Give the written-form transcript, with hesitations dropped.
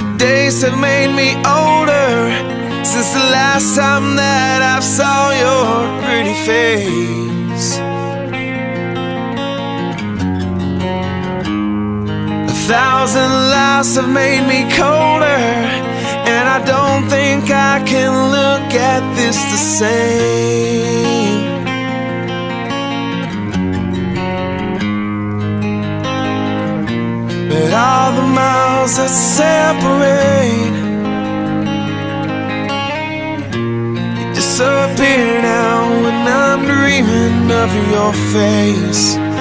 100 days have made me older since the last time that I saw your pretty face. 1,000 lives have made me colder, and I don't think I can look at this the same. But all the miles that separate, you disappear now when I'm dreaming of your face.